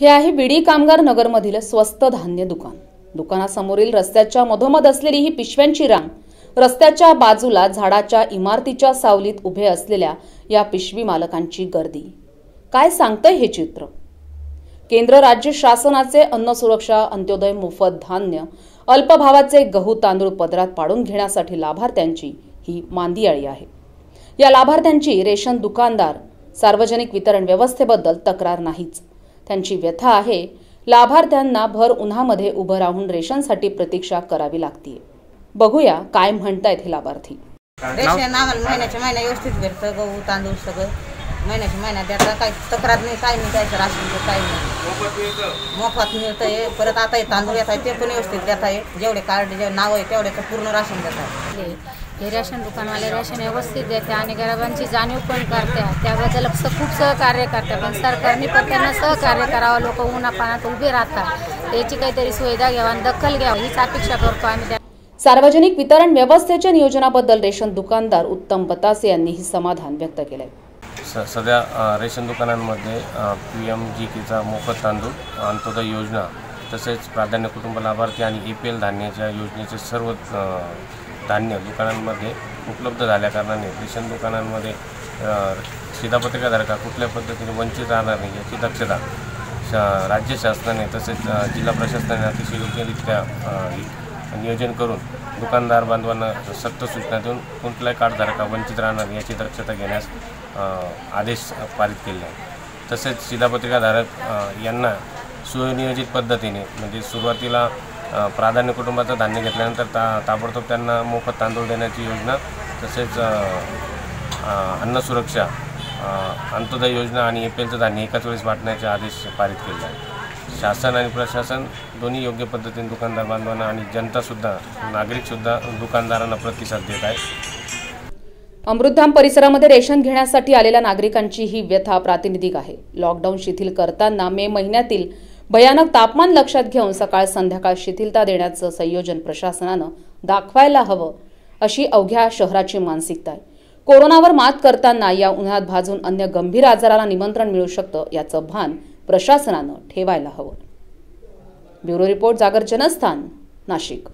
हे आहे बीडी कामगार नगरमधील स्वस्त धान्य दुकान। दुकानासमोरील रस्त्याच्या मधोमध असलेली ही पिशव्यांची रांग रस्त्याच्या बाजूला झाडाच्या इमारतीच्या सावलीत उभे असलेल्या या पिशवी मालकांची गर्दी काय सांगतंय हे चित्र। केंद्र राज्य शासनाचे अन्न सुरक्षा अंत्योदय मोफत धान्य अल्पभावाचे गहू तांदूळ पदरात पाडून घेण्यासाठी लाभार्थ्यांची ही मांदियाळी आहे। या लाभार्थ्यांची रेशन दुकानदार सार्वजनिक वितरण व्यवस्थेबद्दल तक्रार नाहीच, त्यांची व्यथा आहे लाभार्थ्यांना भर उन्हामध्ये उभं राहून रेशनसाठी प्रतीक्षा करावी लागते। बघूया काय म्हणतायत हे लाभार्थी। रेशन आम्हाला महिन्याच्या महिना व्यवस्थित भेटतं, गहू तांदूळ सगळं महिन्याच्या महिना देतात, काही तक्रार नाही, काही नाही, काही राशनचं काही नाही, मोफत मिळतंय। परत आता हे तांदूळ येत आहे ते पण व्यवस्थित देत आहे, जेवढे कार्ड जे नाव आहे तेवढ्याचं पूर्ण राशन देतात। हे रेशन दुकानवाले रेशन व्यवस्थित देते आणि गरिबांची जाणीव पण करते, त्याबद्दल खूप सहकार्य करते। पण सरकारने पण त्यांना सहकार्य करावं, लोक उन्हापाण्यात उभे राहतात, याची काहीतरी सुविधा घ्यावा, दखल घ्यावी हीच अपेक्षा करतो आम्ही। सार्वजनिक वितरण व्यवस्थेच्या नियोजनाबद्दल रेशन दुकानदार उत्तम बतासे यांनीही समाधान व्यक्त केले। सध्या रेशन दुकानांमध्ये पीएमजीकेचा मोफत तांदूळ अंत्योदय योजना तसेच प्राधान्य कुटुंब लाभार्थी आणि EPL धान्याच्या योजनेचे सर्व धान्य दुकानांमध्ये उपलब्ध झाल्याकारणाने रेशन दुकानांमध्ये शिधापत्रिकाधारका कुठल्या पद्धतीने वंचित राहणार नाही याची दक्षता राज्य शासनाने तसेच जिल्हा प्रशासनाने अतिशय योग्यरित्या नियोजन करून दुकानदार बांधवांना सक्त सूचना देऊन कुठल्याही कार्डधारका वंचित राहणार नाही याची दक्षता घेण्यास आदेश पारित केले आहेत। तसेच शिधापत्रिकाधारक यांना सुनियोजित पद्धतीने म्हणजे सुरुवातीला प्राधान्य कुटुंबाचं धान्य घेतल्यानंतर ताबडतोब त्यांना मोफत तांदूळ देण्याची योजना तसेच अन्न सुरक्षा अंत्योदय योजना आणि EPLचं धान्य एकाच वेळेस वाटण्याचे आदेश पारित केले आहेत। शासन आणि प्रशासन दोन्ही योग्य पद्धतीने दुकानदार बांधवांना आणि जनतासुद्धा नागरिकसुद्धा दुकानदारांना प्रतिसाद देत आहेत। अमृतधाम परिसरामध्ये रेशन घेण्यासाठी आलेल्या नागरिकांची ही व्यथा प्रातिनिधिक आहे। लॉकडाऊन शिथिल करताना मे महिन्यातील भयानक तापमान लक्षात घेऊन सकाळ संध्याकाळ शिथिलता देण्याचं संयोजन प्रशासनानं दाखवायला हवं अशी अवघ्या शहराची मानसिकता आहे। कोरोनावर मात करताना या उन्हात भाजून अन्य गंभीर आजाराला निमंत्रण मिळू शकतं याचं भान प्रशासनानं ठेवायला हवं। ब्युरो रिपोर्ट, जागर जनस्थान, नाशिक।